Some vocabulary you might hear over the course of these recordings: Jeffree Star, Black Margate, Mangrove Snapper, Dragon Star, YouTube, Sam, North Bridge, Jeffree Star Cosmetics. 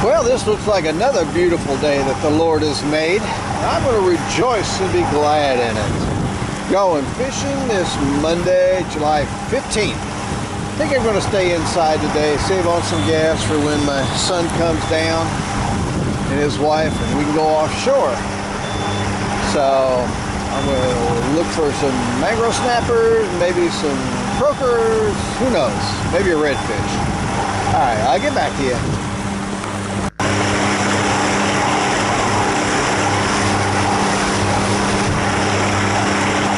Well, this looks like another beautiful day that the Lord has made. I'm going to rejoice and be glad in it. Going fishing this Monday, July 15th. I think I'm going to stay inside today, save on some gas for when my son comes down and his wife, and we can go offshore. So I'm going to look for some mangrove snappers, maybe some croakers, who knows, maybe a redfish. All right, I'll get back to you.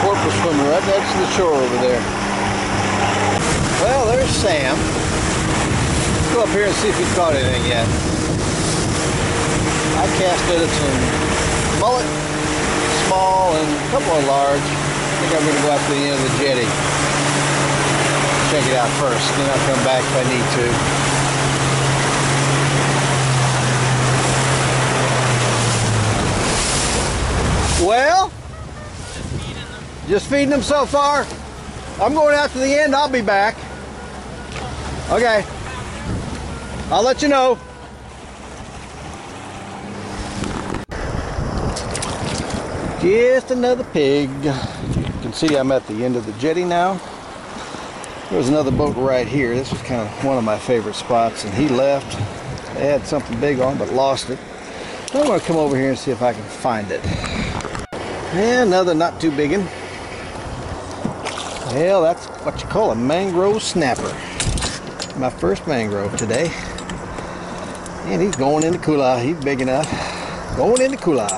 Porpoise swimming right next to the shore over there. Well, there's Sam. Let's go up here and see if he's caught anything yet. I casted some mullet, small, and a couple of large. I think I'm going to go out to the end of the jetty. Check it out first, then I'll come back if I need to. Well, just feeding them so far. I'm going out to the end. I'll be back. Okay. I'll let you know. Just another pig. You can see I'm at the end of the jetty now. There's another boat right here. This was kind of one of my favorite spots, and he left. They had something big on but lost it. So I'm going to come over here and see if I can find it. Yeah, another not too big one. Well, that's what you call a mangrove snapper. My first mangrove today. And he's going into Kula. He's big enough. Going into Kula.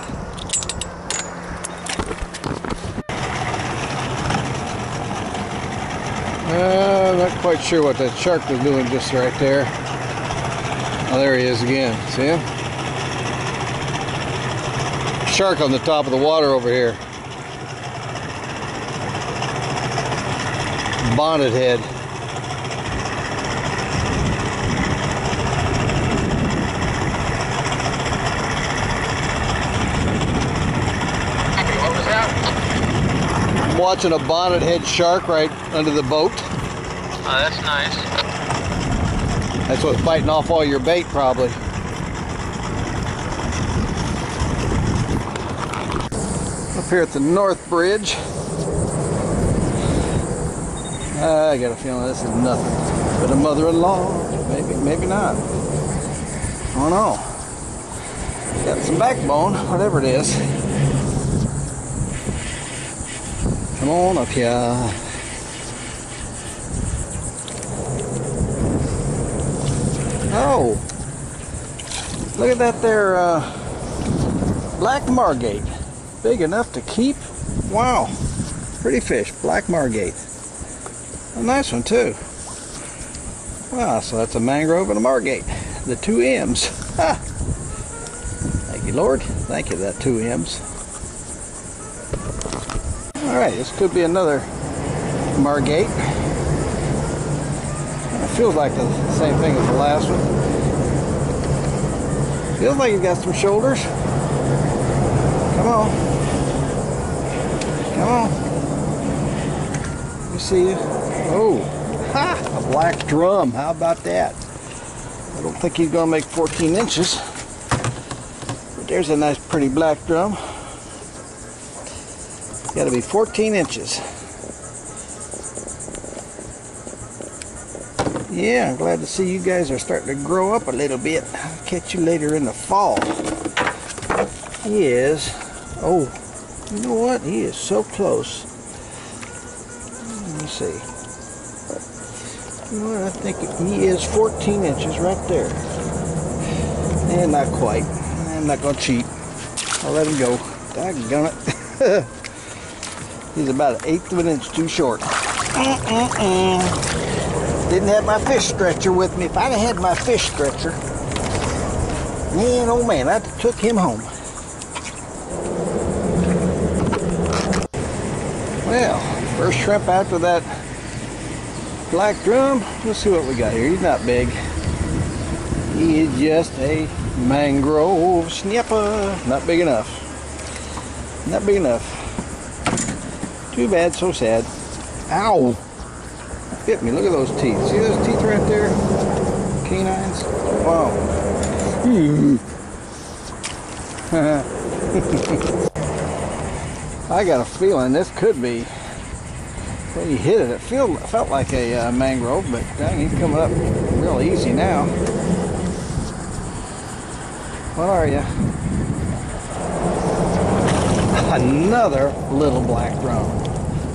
Not quite sure what that shark was doing just right there. Oh, there he is again. See him? Shark on the top of the water over here. Bonnet head. Watching a bonnet head shark right under the boat. Oh, that's nice. That's what's biting off all your bait, probably. Up here at the North Bridge. I got a feeling this is nothing but a mother-in-law. Maybe not. I don't know. Got some backbone, whatever it is. Come on up here. Oh, look at that there, Black Margate. Big enough to keep. Wow, pretty fish, Black Margate. A nice one too. Wow, so that's a mangrove and a margate. The two M's. Ha! Thank you, Lord. Thank you, that two M's. Alright, this could be another margate. It feels like the same thing as the last one. Feels like he's got some shoulders. Come on. Come on. You see you. Oh, ha! A black drum. How about that? I don't think he's going to make 14 inches. But there's a nice pretty black drum. Got to be 14 inches. Yeah, I'm glad to see you guys are starting to grow up a little bit. I'll catch you later in the fall. He is. Oh, you know what? He is so close. Let me see. You know what? I think he is 14 inches right there. And not quite. I'm not going to cheat. I'll let him go. Doggone it. He's about an eighth of an inch too short. Didn't have my fish stretcher with me. If I'd have had my fish stretcher, man, oh man, I'd have took him home. Well, first shrimp after that black drum. Let's see what we got here. He's not big. He is just a mangrove snapper. Not big enough. Not big enough. Too bad, so sad. Ow! Bit me, look at those teeth. See those teeth right there? Canines? Wow. Ooh. I got a feeling this could be, when you hit it, it felt like a mangrove, but dang, he's coming up real easy now. What are you? Another little black drone,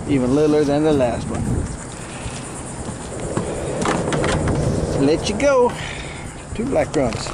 even littler than the last one. Let you go. Two black drones.